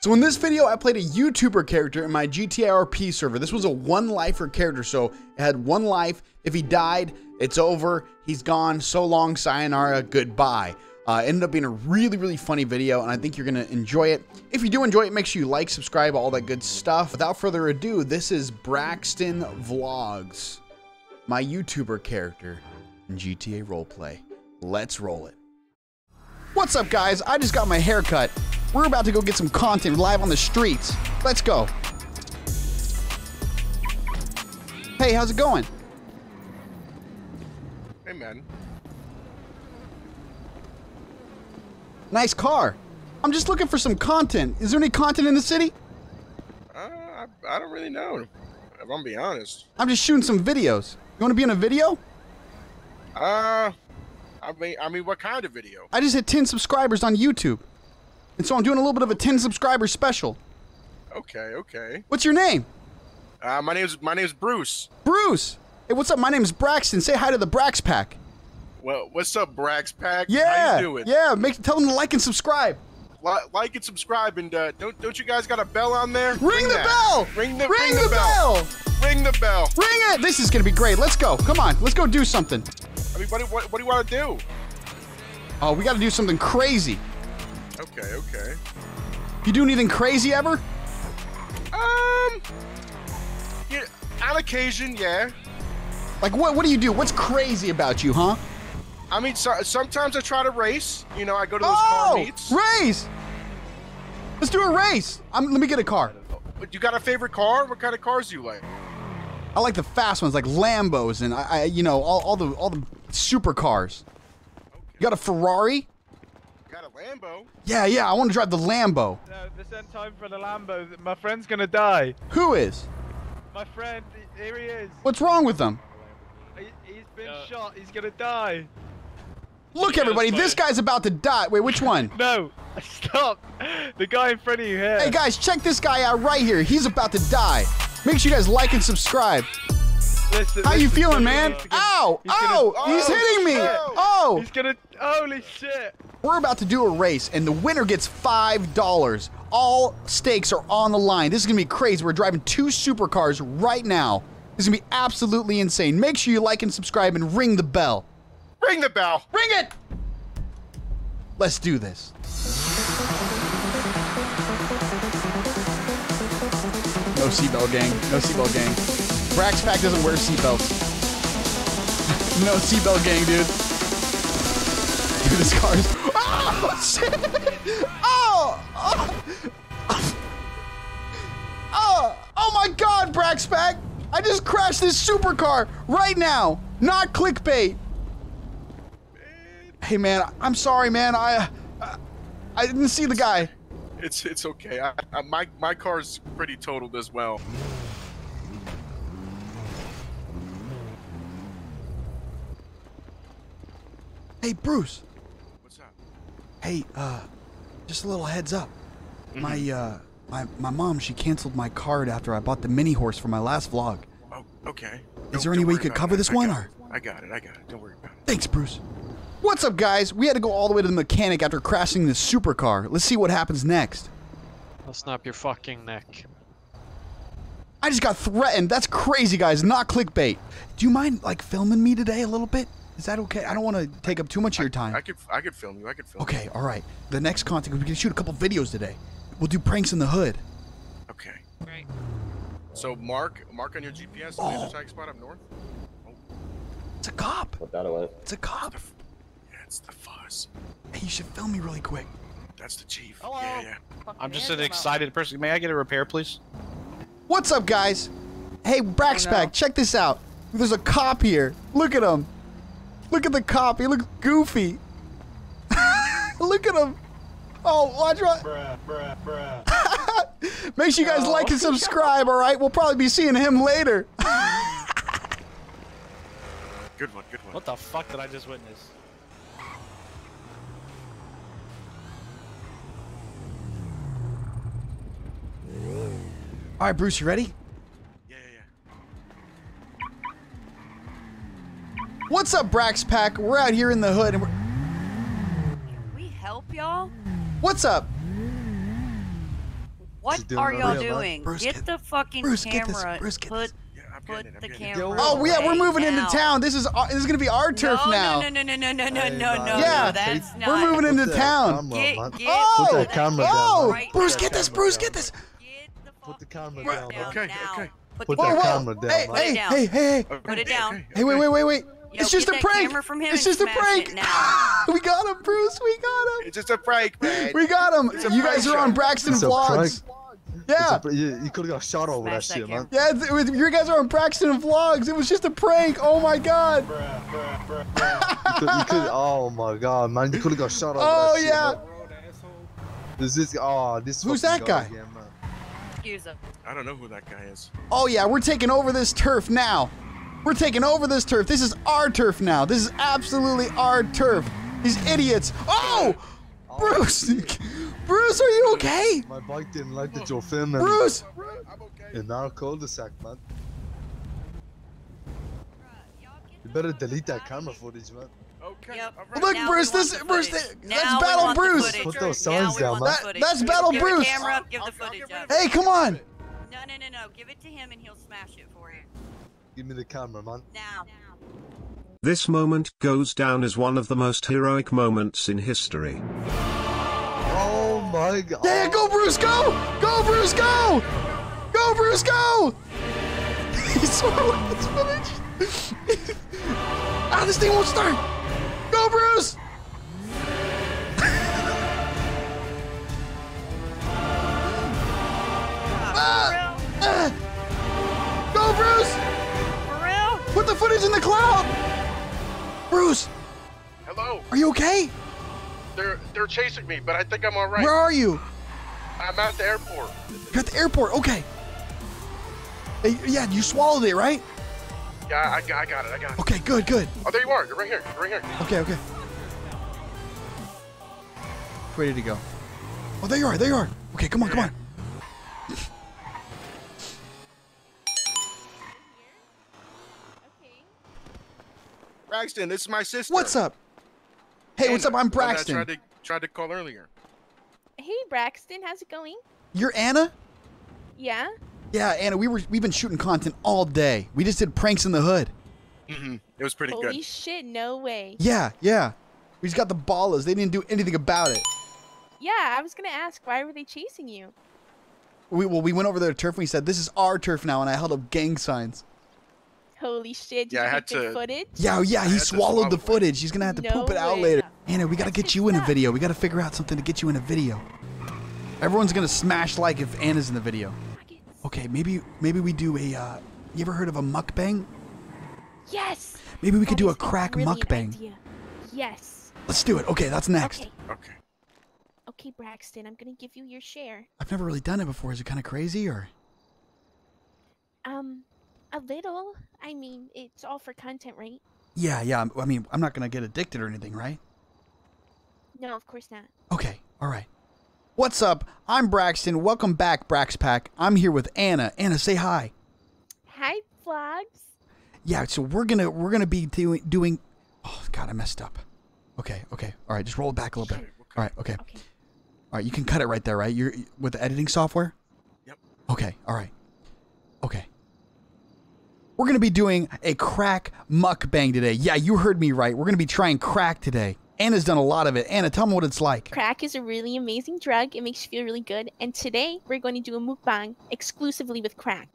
So in this video, I played a YouTuber character in my GTA RP server. This was a one-lifer character, so it had one life. If he died, it's over. He's gone. So long, sayonara, goodbye. Ended up being a really funny video, and I think you're gonna enjoy it. If you do enjoy it, make sure you like, subscribe, all that good stuff. Without further ado, this is Braxton Vlogs, my YouTuber character in GTA roleplay. Let's roll it. What's up, guys? I just got my hair cut. We're about to go get some content live on the streets. Let's go. Hey, how's it going? Hey, man. Nice car. I'm just looking for some content. Is there any content in the city? I don't really know, if I'm being honest. I'm just shooting some videos. You want to be in a video? I mean, what kind of video? I just hit 10 subscribers on YouTube. And so I'm doing a little bit of a 10 subscriber special. Okay, okay. What's your name? My name's Bruce. Bruce! Hey, what's up? My name's Braxton. Say hi to the Brax Pack. Well, what's up, Brax Pack? Yeah, how you doing? Yeah, tell them to like and subscribe. Like and subscribe, and don't you guys got a bell on there? Ring the bell! Ring the bell! Ring it! This is gonna be great. Let's go. Come on, let's go do something. I mean, buddy, what do you want to do? Oh, we got to do something crazy. Okay, okay. You do anything crazy ever? Yeah, on occasion, yeah. Like what do you do? What's crazy about you, huh? I mean, so, sometimes I try to race. You know, I go to those car meets. Race! Let's do a race. Let me get a car. You got a favorite car? What kind of cars do you like? I like the fast ones, like Lambos, and I you know, all the supercars. Okay. You got a Ferrari? Got a Lambo? Yeah, yeah, I want to drive the Lambo. No, this ain't time for the Lambo. My friend's gonna die. Who is? My friend. Here he is. What's wrong with him? He's been shot. He's gonna die. Look, everybody, this guy's about to die. Wait, which one? No, stop. The guy in front of you here. Hey guys, check this guy out right here. He's about to die. Make sure you guys like and subscribe. Listen, how you feeling, man? Ow! Oh! He's hitting me! Oh! He's gonna... Holy shit! We're about to do a race, and the winner gets $5. All stakes are on the line. This is gonna be crazy. We're driving two supercars right now. This is gonna be absolutely insane. Make sure you like and subscribe and ring the bell. Ring the bell! Ring it! Let's do this. No seatbelt gang. No seatbelt gang. Brax Pack doesn't wear seatbelts. No seatbelt gang, dude. Dude, this car is... Oh, shit! Oh! Oh! Oh! Oh my god, Brax Pack! I just crashed this supercar right now! Not clickbait! Hey, man, I'm sorry, man. I didn't see the guy. It's okay. My car's pretty totaled as well. Hey, Bruce. What's up? Hey, just a little heads up. Mm-hmm. My mom, she canceled my card after I bought the mini horse for my last vlog. Oh, okay. Is there any way you could cover this one? Or I got it. Don't worry about it. Thanks, Bruce. What's up, guys? We had to go all the way to the mechanic after crashing this supercar. Let's see what happens next. I'll snap your fucking neck. I just got threatened. That's crazy, guys. Not clickbait. Do you mind, like, filming me today a little bit? Is that okay? I don't want to take up too much of your time. I could film you. I could film you. Okay, all right. The next content, we can shoot a couple videos today. We'll do pranks in the hood. Okay. Right. So mark on your GPS the attack spot up north. Oh. It's a cop. Put that away. It's a cop. It's the fuzz. Hey, you should film me really quick. That's the chief. Hello. Yeah, yeah. I'm just an excited person. May I get a repair, please? What's up, guys? Hey, Braxpack, check this out. There's a cop here. Look at him. Look at the cop. He looks goofy. Look at him. Oh, watch what? Bruh. Make sure you guys like and subscribe, all right? We'll probably be seeing him later. Good one, good one. What the fuck did I just witness? All right, Bruce, you ready? Yeah, yeah, yeah. What's up, Brax Pack? We're out here in the hood and we're... Can we help y'all? What's up? What are y'all doing? Bruce, get the fucking camera. Put the camera. Oh yeah, we're moving into town. This is gonna be our turf now. No. Yeah, that's not. We're moving into town. Oh, Bruce, get this. Bruce, get this. Put the camera down. Okay. Put that camera down. Hey. Put it down. Hey, wait. Yo, it's just a prank. It's just a prank. We got him, Bruce. We got him. It's just a prank, man. We got him. You guys are on Braxton Vlogs. Yeah. You could have got shot over that shit, man. Yeah, you guys are on Braxton Vlogs. It was just a prank. Oh my god. Oh my god, man. You could have got shot over that shit. Oh yeah. Who's that guy? Excuse him. I don't know who that guy is. Oh yeah, we're taking over this turf now. We're taking over this turf. This is our turf now. This is absolutely our turf. These idiots. Oh! Bruce! Bruce, are you okay? My bike didn't like the Joe Finn. Bruce! I'm okay. In our cul-de-sac, man. You better delete that camera footage, man. Okay. Yep. Right. Look, now Bruce, let's battle Bruce. Put those signs down, man. Let's battle Bruce. Give the footage up. Hey, come on. No. Give it to him and he'll smash it for you. Give me the camera, man. Now. This moment goes down as one of the most heroic moments in history. Oh my god. Yeah, go Bruce, go! Go Bruce, go! Go Bruce, go! He swallowed his footage. Ah, this thing won't start! Go Bruce! Go Bruce! Put the footage in the cloud! Bruce! Hello? Are you okay? They're chasing me, but I think I'm alright. Where are you? I'm at the airport. You're at the airport, okay. Hey, yeah, you swallowed it, right? Yeah, I got it. Okay, good. Oh, there you are. You're right here. Okay. Where did he go? Oh, there you are. Okay, come on. Braxton, it's my sister. What's up? Hey, Anna. What's up? I'm Braxton. I tried to call earlier. Hey, Braxton, how's it going? You're Anna? Yeah. Yeah, Anna, we've been shooting content all day. We just did pranks in the hood. Mm-hmm. It was pretty good. Holy shit, no way. Yeah. We just got the ballers. They didn't do anything about it. Yeah, I was gonna ask, why were they chasing you? We went over their turf and we said, this is our turf now, and I held up gang signs. Holy shit, did you get the footage? Yeah, he swallowed the footage. He's going to have to poop it out later. Anna, we got to get you in a video. We got to figure out something to get you in a video. Everyone's going to smash like if Anna's in the video. Okay, maybe we do a, you ever heard of a mukbang? Yes. Maybe we could do a crack mukbang. Yes. Let's do it. Okay, that's next. Okay, Braxton, I'm going to give you your share. I've never really done it before. Is it kind of crazy or? A little. I mean, it's all for content, right? Yeah. I mean, I'm not going to get addicted or anything, right? No, of course not. Okay. All right. What's up? I'm Braxton. Welcome back, Brax Pack. I'm here with Anna. Anna, say hi. Hi, vlogs. Yeah, so we're going to be doing oh, god, I messed up. Okay. All right, just roll it back a little bit. All right, okay. All right, you can cut it right there, right? You're with the editing software? Yep. Okay. All right. Okay. We're going to be doing a crack mukbang today. Yeah, you heard me right. We're going to be trying crack today. Anna's done a lot of it. Anna, tell them what it's like. Crack is a really amazing drug. It makes you feel really good. And today, we're going to do a mukbang exclusively with crack.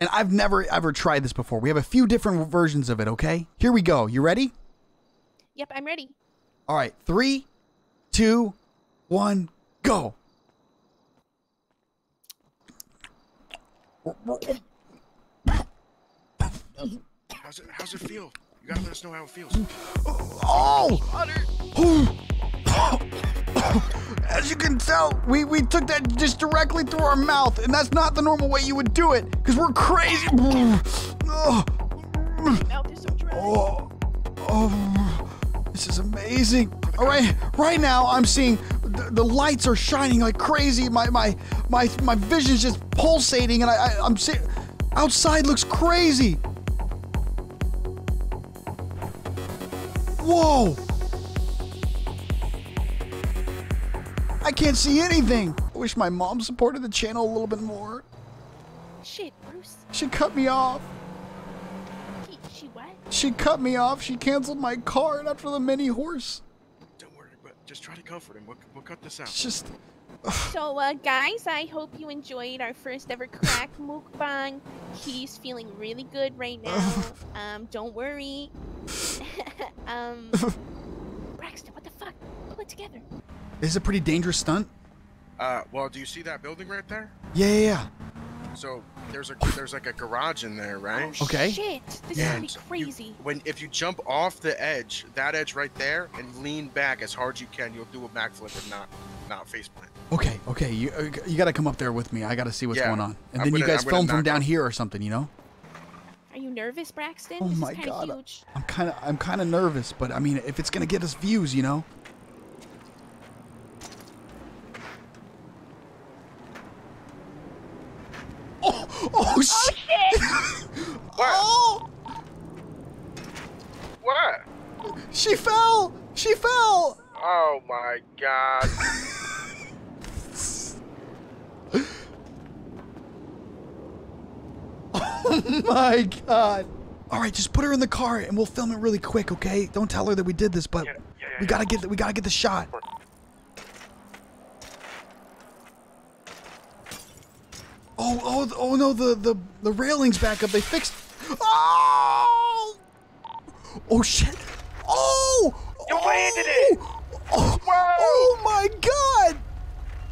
And I've never, ever tried this before. We have a few different versions of it, okay? Here we go. You ready? Yep, I'm ready. All right. 3, 2, 1, go. How's it feel? You gotta let us know how it feels. Oh! As you can tell, we took that just directly through our mouth, and that's not the normal way you would do it, because we're crazy. This is amazing. All right, right now I'm seeing the lights are shining like crazy. My vision's just pulsating, and I'm seeing outside looks crazy. Whoa! I can't see anything. I wish my mom supported the channel a little bit more. Shit, Bruce. She cut me off. She what? She cut me off. She canceled my card after the mini horse. Don't worry, but just try to comfort him. We'll cut this out. Just... So, guys, I hope you enjoyed our first ever crack mukbang. He's feeling really good right now. Don't worry. Braxton, what the fuck? Pull it together. This is a pretty dangerous stunt. Well, do you see that building right there? Yeah, yeah, yeah. So, there's like a garage in there, right? Oh, okay. Shit, this is gonna be crazy. If you jump off the edge, that edge right there, and lean back as hard as you can, you'll do a backflip and not face plant. Okay, okay, you gotta come up there with me. I gotta see what's going on. And then you guys film from down here or something, you know? Are you nervous, Braxton? Oh my god, huge. I'm kinda nervous, but I mean, if it's gonna get us views, you know? Oh, oh shit! Oh, shit. Oh. What? She fell! She fell! Oh my god. Oh my god. Alright, just put her in the car and we'll film it really quick, okay? Don't tell her that we did this, but we gotta get the shot. Oh, oh, oh no, the railing's back up. They fixed. Oh! Oh shit. Oh! You landed it! Oh, oh my god!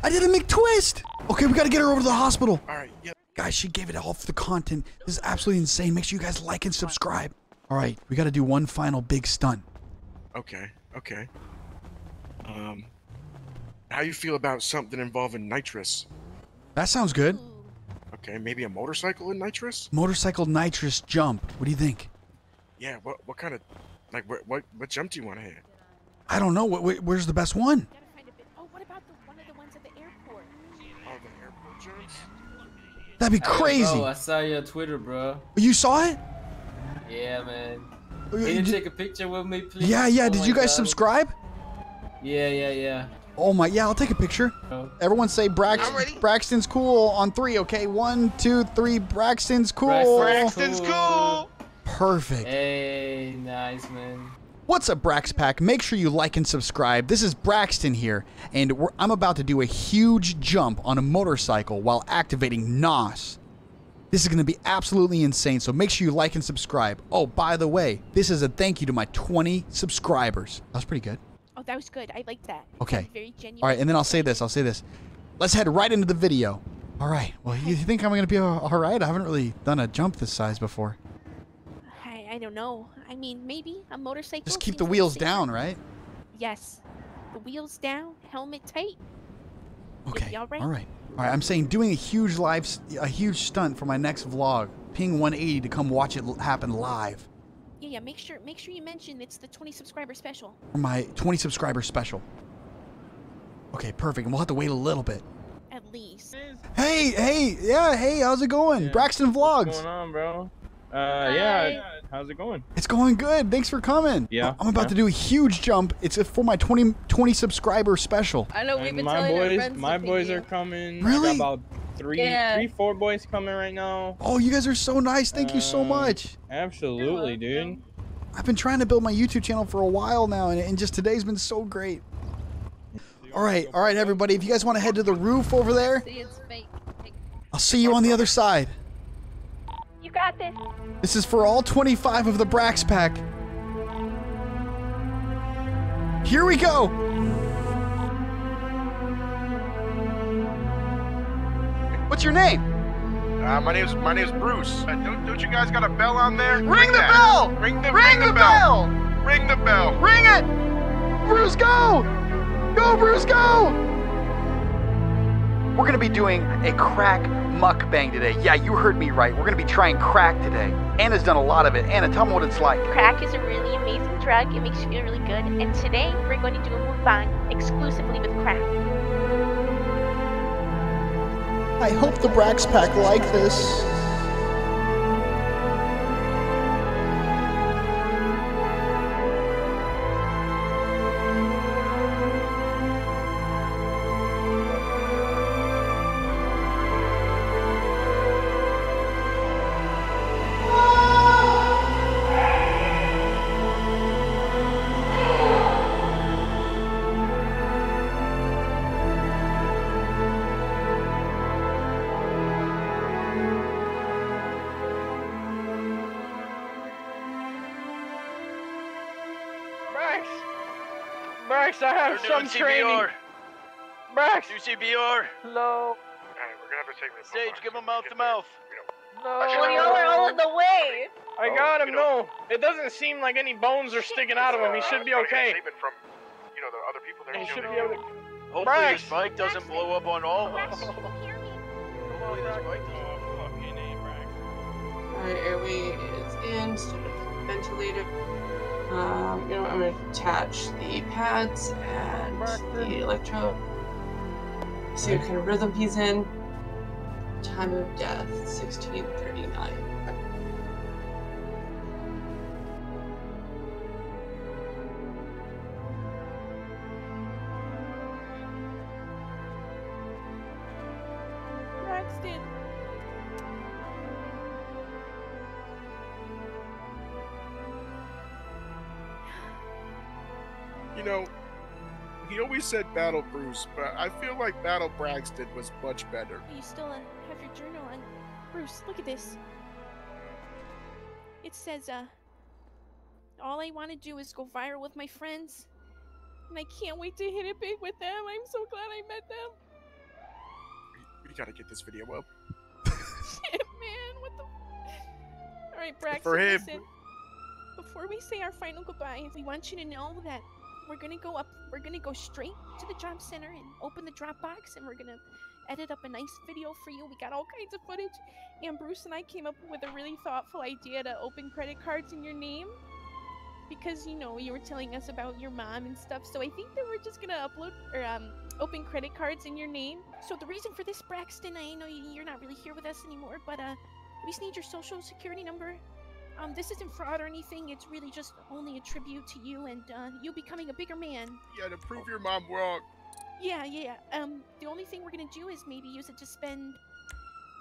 I did a McTwist! Okay, we gotta get her over to the hospital. Alright, yep. Guys, she gave it all for the content. This is absolutely insane. Make sure you guys like and subscribe. Alright, we gotta do one final big stunt. Okay, okay. How you feel about something involving nitrous? That sounds good. Okay, maybe a motorcycle in nitrous? Motorcycle nitrous jump. What do you think? Yeah, what kind of... Like, what jump do you want to hit? I don't know. Where's the best one? Oh, what about one of the ones at the airport? Oh, the airport jumps? That'd be crazy. Oh, I saw you on Twitter, bro. You saw it? Yeah, man. Can you take a picture with me, please? Yeah, yeah. Did you guys subscribe? Yeah, yeah, yeah. Oh, my. Yeah, I'll take a picture. Oh. Everyone say Braxton's cool on 3, okay? 1, 2, 3. Braxton's cool. Braxton's cool. Perfect. Hey, nice, man. What's up, Brax Pack? Make sure you like and subscribe. This is Braxton here, and I'm about to do a huge jump on a motorcycle while activating NOS. This is going to be absolutely insane, so make sure you like and subscribe. Oh, by the way, this is a thank you to my 20 subscribers. That was pretty good. Oh, that was good. I liked that. Okay. Very genuine. All right, and then I'll say this. Let's head right into the video. All right. Well, you think I'm going to be all right? I haven't really done a jump this size before. I don't know. I mean, maybe a motorcycle. Just keep the wheels down, right? Yes. The wheels down, helmet tight. Okay. All right. All right. I'm saying doing a huge stunt for my next vlog. Ping 180 to come watch it happen live. Yeah, yeah. Make sure you mention it's the 20 subscriber special. For my 20 subscriber special. Okay, perfect. And we'll have to wait a little bit. At least. Hey, yeah, hey, how's it going, Braxton Vlogs? What's going on, bro? Yeah. How's it going? It's going good. Thanks for coming. Yeah. I'm about to do a huge jump. It's for my 20 subscriber special. I know we've been telling our friends. My boys are coming. Really? I got about three, four boys coming right now. Oh, you guys are so nice. Thank you so much. Absolutely, dude. I've been trying to build my YouTube channel for a while now, and just today's been so great. All right, everybody. If you guys want to head to the roof over there, I'll see you on the other side. Got this. This is for all 25 of the Brax Pack. Here we go. What's your name? My name's Bruce. Don't you guys got a bell on there? Ring the bell. Ring the bell. Ring the bell. Ring it. Bruce, go. Go, Bruce, go. We're gonna be doing a crack mukbang today. Yeah, you heard me right. We're gonna be trying crack today. Anna's done a lot of it. Anna, tell me what it's like. Crack is a really amazing drug. It makes you feel really good. And today we're going to do a mukbang exclusively with crack. I hope the Brax Pack like this. Brax, I have some training. Brax! Do CPR! Hello. Hey, we're gonna have to take this. Sage, give him mouth to mouth. No. Well, y'all are all in the way. I got him, no. It doesn't seem like any bones are sticking out of him. He should be okay. From, you know, the other people there. He should be able to... Hopefully this bike doesn't blow up on all of us. Hopefully this bike doesn't... Oh, fucking A, Brax. Alright, airway is in, ventilator. You know, I'm gonna attach the pads and the electrode. See what kind of rhythm he's in. Time of death, 1639. Braxton. You know, he always said battle Bruce, but I feel like battle Braxton was much better. Are you still in? Have your journal and Bruce, look at this. It says, all I want to do is go viral with my friends, and I can't wait to hit it big with them. I'm so glad I met them. We gotta get this video up. Shit, man, what the? All right, Braxton, for him. Listen. Before we say our final goodbye, we want you to know that. We're gonna go up, we're gonna go straight to the job center and open the Dropbox, and we're gonna edit up a nice video for you. We got all kinds of footage, and Bruce and I came up with a really thoughtful idea to open credit cards in your name, because, you know, you were telling us about your mom and stuff, so I think that we're just gonna upload or open credit cards in your name. So the reason for this, Braxton, I know you're not really here with us anymore, but we just need your social security number. This isn't fraud or anything, it's really just only a tribute to you and, you becoming a bigger man. Yeah, to prove your mom wrong. Yeah, yeah, the only thing we're gonna do is maybe use it to spend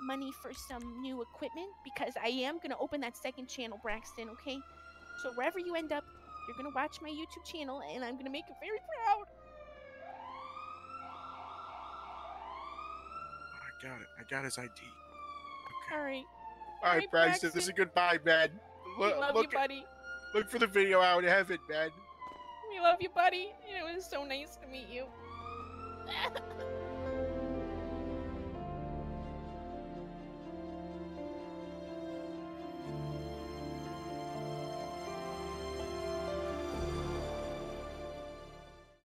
money for some new equipment, because I am gonna open that second channel, Braxton, okay? So wherever you end up, you're gonna watch my YouTube channel, and I'm gonna make you very proud! I got it, I got his ID. Okay. Alright. All right, Braxton, this is a goodbye, man. We love you, buddy. Look for the video out in heaven, man. We love you, buddy. It was so nice to meet you.